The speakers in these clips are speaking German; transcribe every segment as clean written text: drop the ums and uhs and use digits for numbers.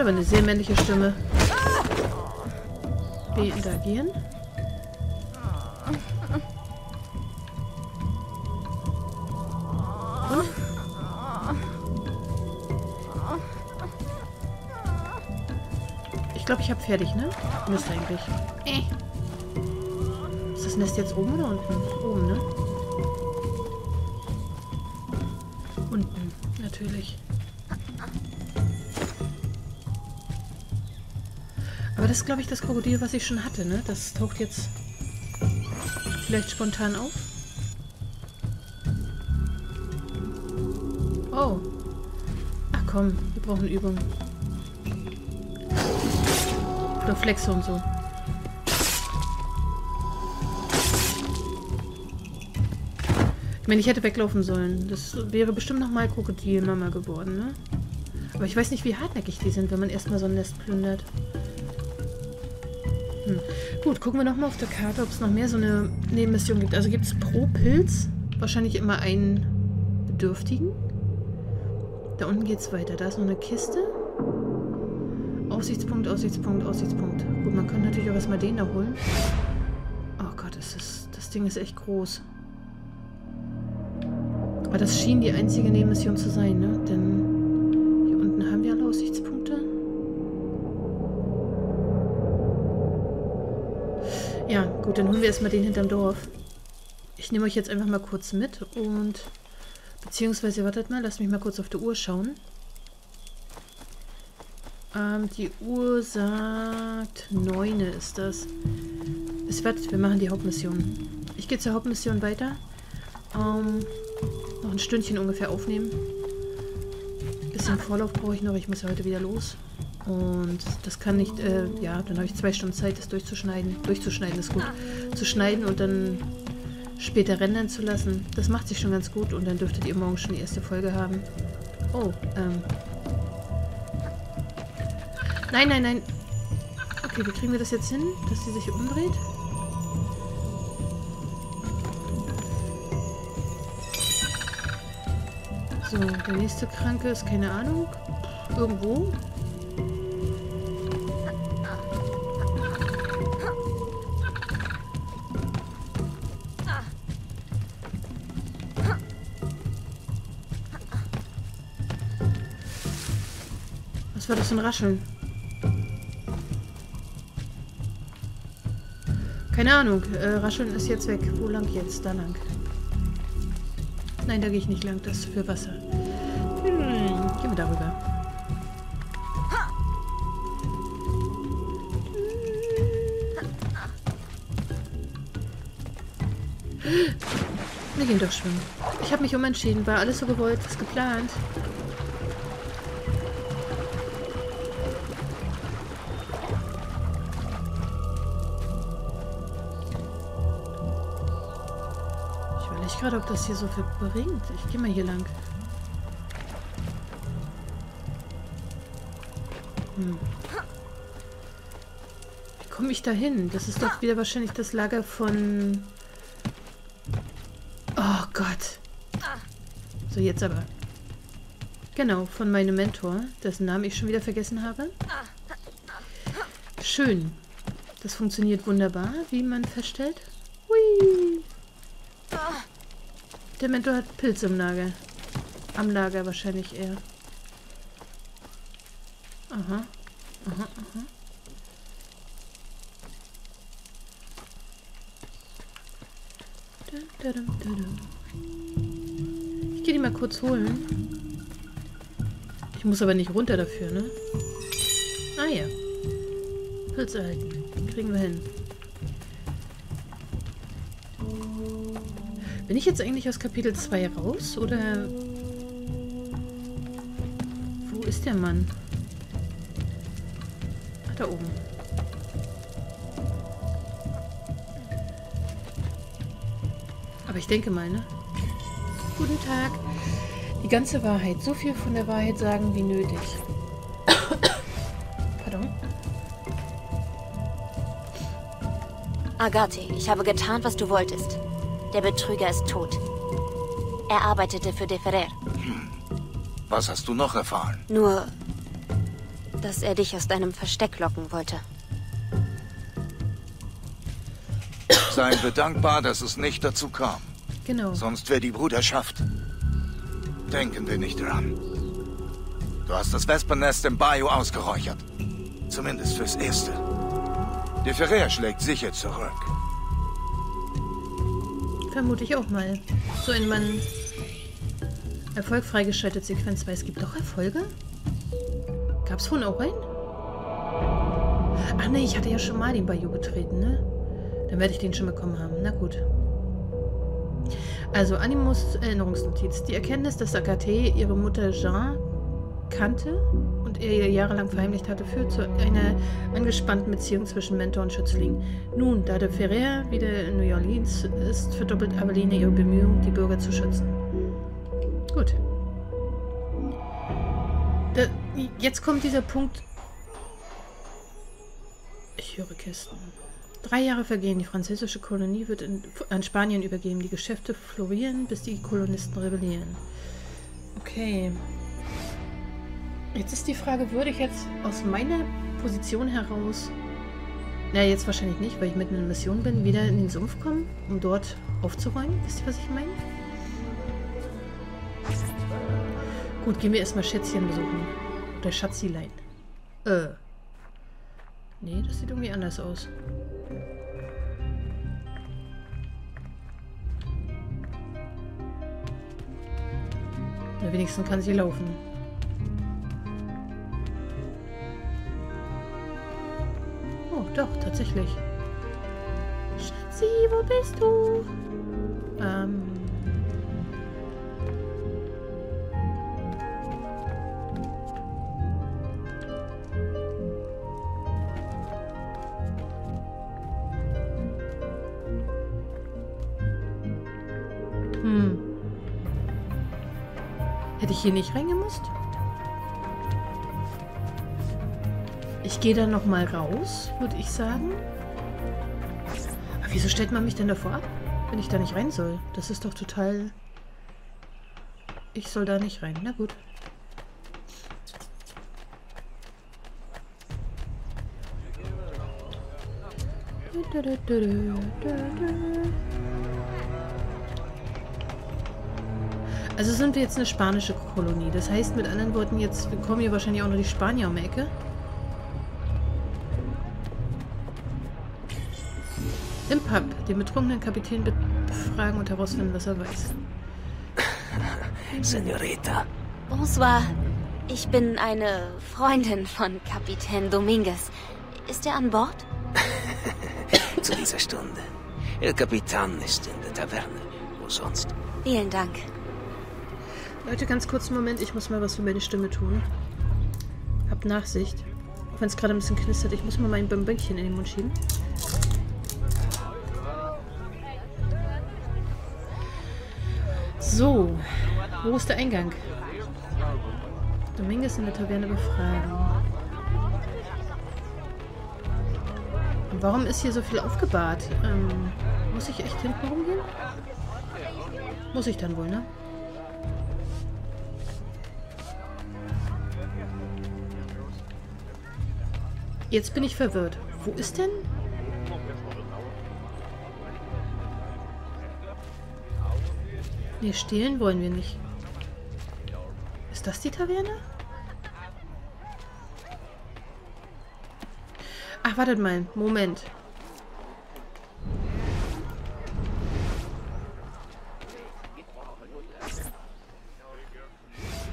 hat aber eine sehr männliche Stimme. Wir interagieren. Ich glaube, ich habe fertig, ne? Müsste eigentlich. Ist das Nest jetzt oben oder unten? Oben, ne? Unten, natürlich. Aber das ist, glaube ich, das Krokodil, was ich schon hatte, ne? Das taucht jetzt vielleicht spontan auf. Oh. Ach komm, wir brauchen Übung. Reflexe und so. Ich meine, ich hätte weglaufen sollen. Das wäre bestimmt nochmal Krokodilmama geworden, ne? Aber ich weiß nicht, wie hartnäckig die sind, wenn man erstmal so ein Nest plündert. Gut, gucken wir nochmal auf der Karte, ob es noch mehr so eine Nebenmission gibt. Also gibt es pro Pilz wahrscheinlich immer einen Bedürftigen. Da unten geht es weiter. Da ist noch eine Kiste. Aussichtspunkt, Aussichtspunkt, Aussichtspunkt. Gut, man könnte natürlich auch erstmal den da holen. Oh Gott, das Ding ist echt groß. Aber das schien die einzige Nebenmission zu sein, ne? Denn hier unten haben wir alle Aussichtspunkte. Ja, gut, dann holen wir erstmal den hinterm Dorf. Ich nehme euch jetzt einfach mal kurz mit und... Beziehungsweise, wartet mal, lasst mich mal kurz auf die Uhr schauen. Die Uhr sagt... 9 ist das. Es wird, wir machen die Hauptmission. Ich gehe zur Hauptmission weiter. Noch ein Stündchen ungefähr aufnehmen. Ein bisschen Vorlauf brauche ich noch, ich muss ja heute wieder los. Und das kann nicht, ja, dann habe ich 2 Stunden Zeit, das durchzuschneiden. Durchzuschneiden ist gut. Zu schneiden und dann später rendern zu lassen. Das macht sich schon ganz gut und dann dürftet ihr morgen schon die erste Folge haben. Oh, nein, nein, nein. Okay, wie kriegen wir das jetzt hin, dass sie sich umdreht? So, der nächste Kranke ist, keine Ahnung, irgendwo. Was war das für ein Rascheln? Keine Ahnung. Rascheln ist jetzt weg. Wo lang jetzt? Da lang. Nein, da gehe ich nicht lang. Das ist für Wasser. Gehen wir darüber. Wir gehen doch schwimmen. Ich habe mich umentschieden. War alles so gewollt, was geplant. Gerade, ob das hier so viel bringt. Ich gehe mal hier lang. Wie komme ich da hin? Das ist doch wieder wahrscheinlich das Lager von... Oh Gott. So, jetzt aber. Genau, von meinem Mentor, dessen Namen ich schon wieder vergessen habe. Schön. Das funktioniert wunderbar, wie man feststellt. Hui. Der Mentor hat Pilze im Lager. Am Lager wahrscheinlich eher. Aha. Aha, aha. Ich gehe die mal kurz holen. Ich muss aber nicht runter dafür, ne? Ah ja. Pilze erhalten. Kriegen wir hin. Bin ich jetzt eigentlich aus Kapitel 2 raus, oder... Wo ist der Mann? Ach, da oben. Aber ich denke mal, ne? Guten Tag. Die ganze Wahrheit. So viel von der Wahrheit sagen, wie nötig. Pardon. Agaté, ich habe getan, was du wolltest. Der Betrüger ist tot. Er arbeitete für de Ferrer. Was hast du noch erfahren? Nur dass er dich aus deinem Versteck locken wollte. Seien wir dankbar, dass es nicht dazu kam. Genau. Sonst wäre die Bruderschaft. Denken wir nicht dran. Du hast das Wespennest im Bayou ausgeräuchert. Zumindest fürs Erste. De Ferrer schlägt sicher zurück. Vermute ich auch mal. So in meinen Erfolg freigeschaltet Sequenz, weil es gibt doch Erfolge? Gab's vorhin auch einen? Ach ne, ich hatte ja schon mal den Bayou betreten, ne? Dann werde ich den schon bekommen haben. Na gut. Also Animus Erinnerungsnotiz. Die Erkenntnis, dass Agaté ihre Mutter Jeanne kannte und er ihr jahrelang verheimlicht hatte, führt zu einer angespannten Beziehung zwischen Mentor und Schützling. Nun, da de Ferrer wieder in New Orleans ist, verdoppelt Aveline ihre Bemühungen, die Bürger zu schützen. Gut. Da, jetzt kommt dieser Punkt. Ich höre Kisten. 3 Jahre vergehen, die französische Kolonie wird an Spanien übergeben. Die Geschäfte florieren, bis die Kolonisten rebellieren. Okay. Jetzt ist die Frage, würde ich jetzt aus meiner Position heraus, na jetzt wahrscheinlich nicht, weil ich mitten in einer Mission bin, wieder in den Sumpf kommen, um dort aufzuräumen? Wisst ihr, was ich meine? Gut, gehen wir erstmal Schätzchen besuchen. Oder Schatzilein. Nee, das sieht irgendwie anders aus. Na, wenigstens kann sie laufen. Oh, doch, tatsächlich. Schatzi, wo bist du? Hätte ich hier nicht reingemusst? Ich gehe dann nochmal raus, würde ich sagen. Aber wieso stellt man mich denn davor ab, wenn ich da nicht rein soll? Das ist doch total... Ich soll da nicht rein. Na gut. Also sind wir jetzt eine spanische Kolonie. Das heißt, mit anderen Worten, jetzt kommen hier wahrscheinlich auch noch die Spanier um die Ecke. Im Pub. Den betrunkenen Kapitän befragen und herausfinden, was er weiß. Senorita. Bonsoir. Ich bin eine Freundin von Kapitän Dominguez. Ist er an Bord? Zu dieser Stunde. El Capitán ist in der Taverne. Wo sonst? Vielen Dank. Leute, ganz kurz einen Moment, ich muss mal was für meine Stimme tun. Habt Nachsicht. Auch wenn es gerade ein bisschen knistert, ich muss mal mein Bömböckchen in den Mund schieben. So, wo ist der Eingang? Dominguez in der Taverne befragen. Und warum ist hier so viel aufgebahrt? Muss ich echt hinten rumgehen? Muss ich dann wohl, ne? Jetzt bin ich verwirrt. Wo ist denn? Nee, stehlen wollen wir nicht. Ist das die Taverne? Ach, wartet mal. Moment.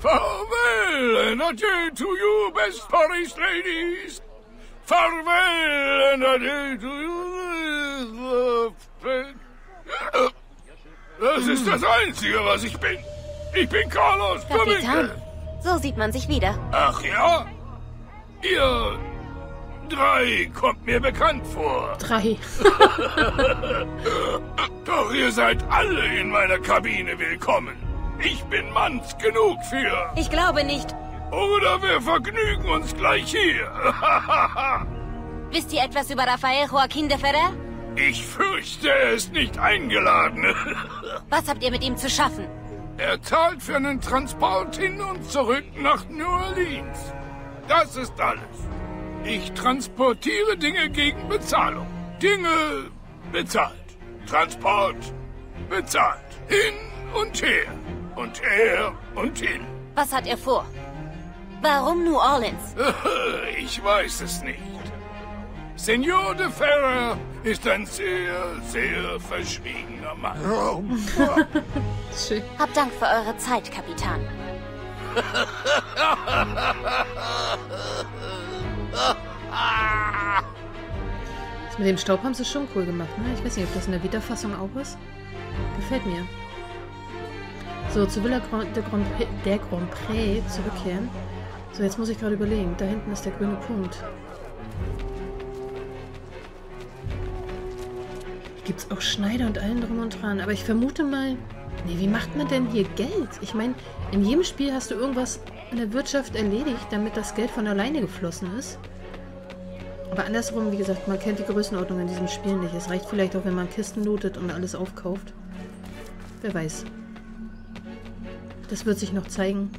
Farewell and adieu to you, best Paris ladies! Farewell and adieu to you. Das ist das Einzige, was ich bin. Ich bin Carlos Dominguez. So sieht man sich wieder. Ach ja? Ihr drei kommt mir bekannt vor. Drei. Doch ihr seid alle in meiner Kabine willkommen. Ich bin manns genug für... Ich glaube nicht. Oder wir vergnügen uns gleich hier. Wisst ihr etwas über Rafael Joaquin de Ferrer? Ich fürchte, er ist nicht eingeladen. Was habt ihr mit ihm zu schaffen? Er zahlt für einen Transport hin und zurück nach New Orleans. Das ist alles. Ich transportiere Dinge gegen Bezahlung. Dinge bezahlt. Transport bezahlt. Hin und her. Und her und hin. Was hat er vor? Warum New Orleans? Ich weiß es nicht. Senor de Ferrer ist ein sehr, sehr verschwiegener Mann. Hab Dank für eure Zeit, Kapitän. Das mit dem Staub haben sie schon cool gemacht, ne? Ich weiß nicht, ob das in der Wiederfassung auch ist. Gefällt mir. So, zu Villa de Grandpré zurückkehren. So, jetzt muss ich gerade überlegen. Da hinten ist der grüne Punkt. Hier gibt es auch Schneider und allen drum und dran. Aber ich vermute mal... Nee, wie macht man denn hier Geld? Ich meine, in jedem Spiel hast du irgendwas in der Wirtschaft erledigt, damit das Geld von alleine geflossen ist. Aber andersrum, wie gesagt, man kennt die Größenordnung in diesem Spiel nicht. Es reicht vielleicht auch, wenn man Kisten lootet und alles aufkauft. Wer weiß. Das wird sich noch zeigen.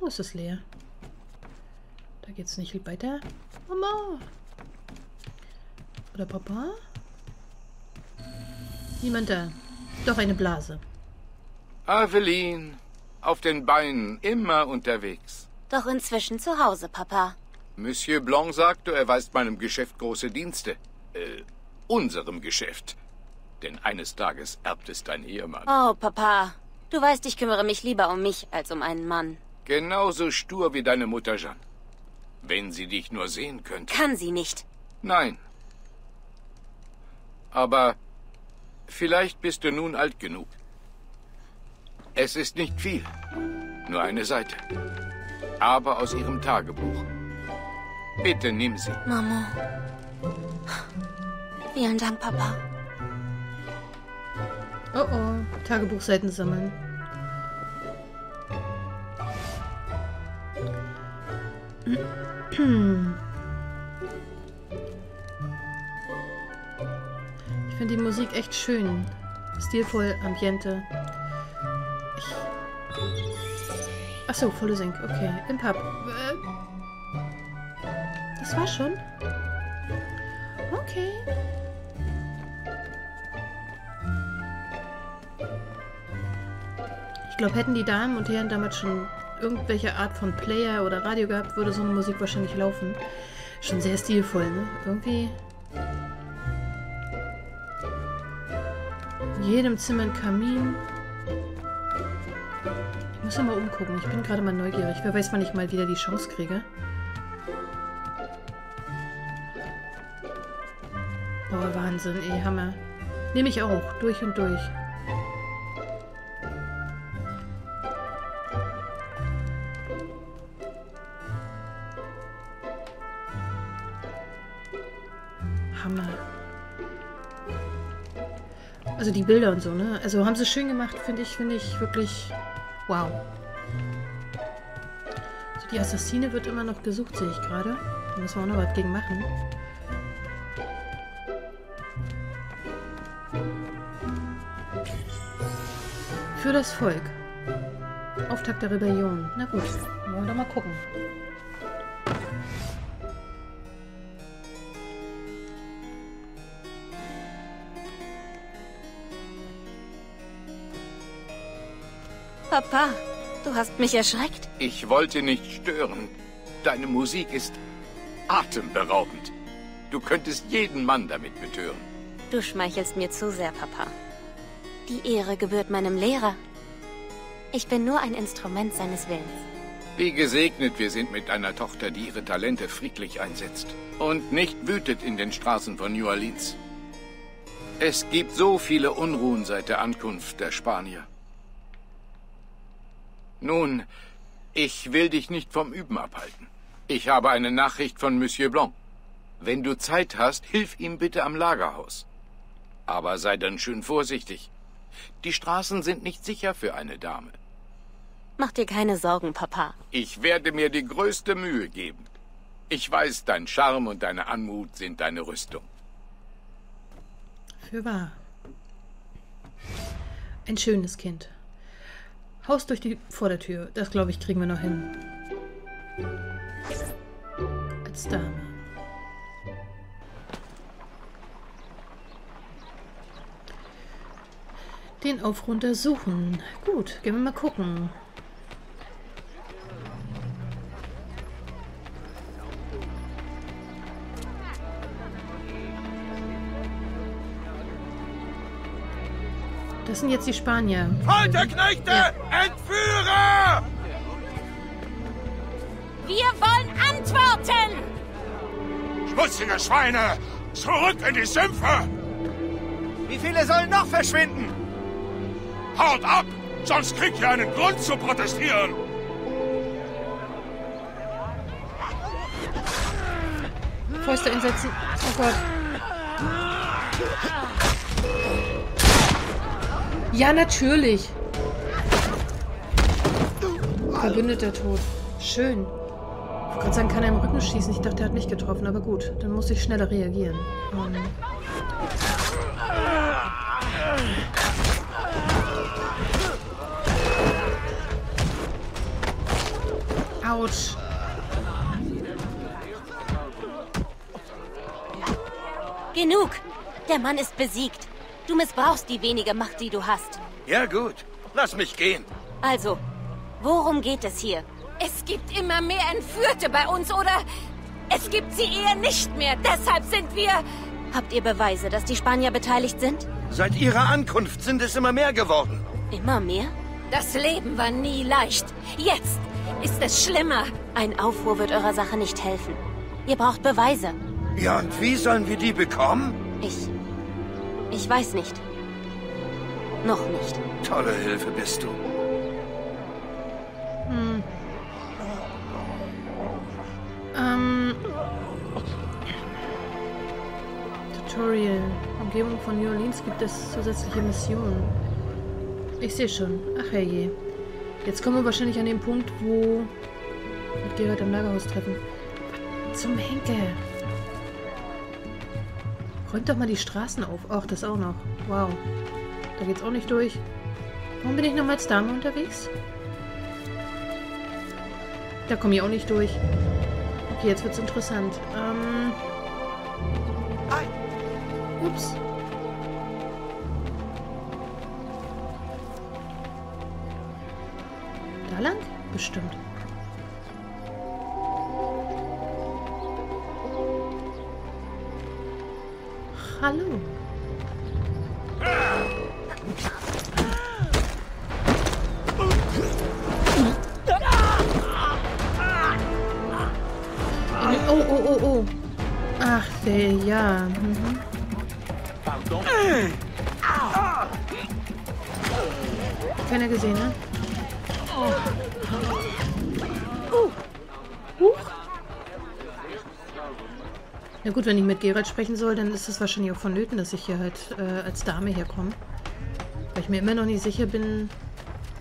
Wo ist das leer? Da geht's nicht weiter. Mama! Oder Papa? Niemand da. Doch eine Blase. Aveline, auf den Beinen, immer unterwegs. Doch inzwischen zu Hause, Papa. Monsieur Blanc sagte, er weist meinem Geschäft große Dienste. Unserem Geschäft. Denn eines Tages erbt es dein Ehemann. Oh, Papa. Du weißt, ich kümmere mich lieber um mich als um einen Mann. Genauso stur wie deine Mutter Jeanne. Wenn sie dich nur sehen könnte. Kann sie nicht. Nein. Aber vielleicht bist du nun alt genug. Es ist nicht viel. Nur eine Seite. Aber aus ihrem Tagebuch. Bitte nimm sie. Mama. Vielen Dank, Papa. Oh oh, Tagebuchseiten sammeln. Ich finde die Musik echt schön. Stilvoll, Ambiente. Achso, volle Sync. Okay, im Pub. Das war schon. Okay. Ich glaube, hätten die Damen und Herren damals schon irgendwelche Art von Player oder Radio gehabt, würde so eine Musik wahrscheinlich laufen. Schon sehr stilvoll, ne? Irgendwie... In jedem Zimmer ein Kamin. Ich muss ja mal umgucken. Ich bin gerade mal neugierig. Wer weiß, wann ich mal wieder die Chance kriege. Boah, Wahnsinn, ey, Hammer. Nehme ich auch. Durch und durch. Also die Bilder und so, ne? Also haben sie schön gemacht, finde ich wirklich wow. Also die Assassine wird immer noch gesucht, sehe ich gerade. Da müssen wir auch noch was gegen machen. Für das Volk. Auftakt der Rebellion. Na gut, wollen wir doch mal gucken. Papa, du hast mich erschreckt. Ich wollte nicht stören. Deine Musik ist atemberaubend. Du könntest jeden Mann damit betören. Du schmeichelst mir zu sehr, Papa. Die Ehre gebührt meinem Lehrer. Ich bin nur ein Instrument seines Willens. Wie gesegnet wir sind mit einer Tochter, die ihre Talente friedlich einsetzt und nicht wütet in den Straßen von New Orleans. Es gibt so viele Unruhen seit der Ankunft der Spanier. Nun, ich will dich nicht vom Üben abhalten. Ich habe eine Nachricht von Monsieur Blanc. Wenn du Zeit hast, hilf ihm bitte am Lagerhaus. Aber sei dann schön vorsichtig. Die Straßen sind nicht sicher für eine Dame. Mach dir keine Sorgen, Papa. Ich werde mir die größte Mühe geben. Ich weiß, dein Charme und deine Anmut sind deine Rüstung. für wahr. Ein schönes Kind. Haus durch die Vordertür. Das, glaube ich, kriegen wir noch hin. Als Dame. Den Aufruhr untersuchen. Gut, gehen wir mal gucken. Das sind jetzt die Spanier. Folterknechte! Ja. Entführer! Wir wollen antworten! Schmutzige Schweine! Zurück in die Sümpfe! Wie viele sollen noch verschwinden? Haut ab! Sonst kriegt ihr einen Grund zu protestieren! Fäuste einsetzen. Oh Gott. Ja, natürlich. Verbündeter Tod. Schön. Ich wollte gerade sagen, kann er im Rücken schießen. Ich dachte, er hat mich getroffen, aber gut. Dann muss ich schneller reagieren. Autsch. Genug. Der Mann ist besiegt. Du missbrauchst die wenige Macht, die du hast. Ja gut, lass mich gehen. Also, worum geht es hier? Es gibt immer mehr Entführte bei uns, oder? Es gibt sie eher nicht mehr, deshalb sind wir... Habt ihr Beweise, dass die Spanier beteiligt sind? Seit ihrer Ankunft sind es immer mehr geworden. Immer mehr? Das Leben war nie leicht. Jetzt ist es schlimmer. Ein Aufruhr wird eurer Sache nicht helfen. Ihr braucht Beweise. Ja, und wie sollen wir die bekommen? Ich weiß nicht. Noch nicht. Tolle Hilfe bist du. Hm. Tutorial. Umgebung von New Orleans gibt es zusätzliche Missionen. Ich sehe schon. Ach herrje. Jetzt kommen wir wahrscheinlich an den Punkt, wo wir Gerald im Lagerhaus treffen. Zum Henker. Räumt doch mal die Straßen auf. Ach, das auch noch. Wow. Da geht's auch nicht durch. Warum bin ich nochmal als Dame unterwegs? Da komme ich auch nicht durch. Okay, jetzt wird's interessant. Ups. Da lang? Bestimmt. Hallo. Oh, oh, oh, oh. Ach, der, ja. Mhm. Keiner gesehen, ne? Na gut, wenn ich mit Gerald sprechen soll, dann ist es wahrscheinlich auch vonnöten, dass ich hier halt als Dame herkomme. Weil ich mir immer noch nicht sicher bin,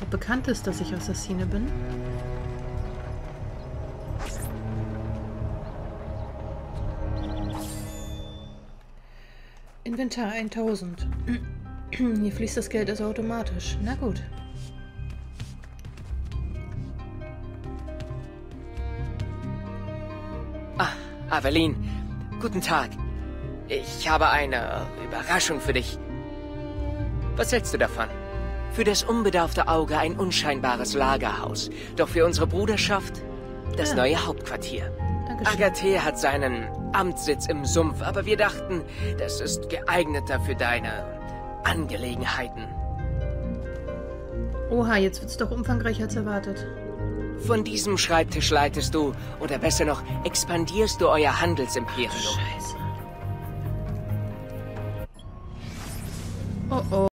ob bekannt ist, dass ich Assassine bin. Inventar 1000. Hier fließt das Geld also automatisch. Na gut. Ah, Aveline. Guten Tag. Ich habe eine Überraschung für dich. Was hältst du davon? Für das unbedarfte Auge ein unscheinbares Lagerhaus. Doch für unsere Bruderschaft das neue Hauptquartier. Agaté hat seinen Amtssitz im Sumpf, aber wir dachten, das ist geeigneter für deine Angelegenheiten. Oha, jetzt wird's doch umfangreicher als erwartet. Von diesem Schreibtisch leitest du, oder besser noch, expandierst du euer Handelsimperium. Scheiße. Oh oh.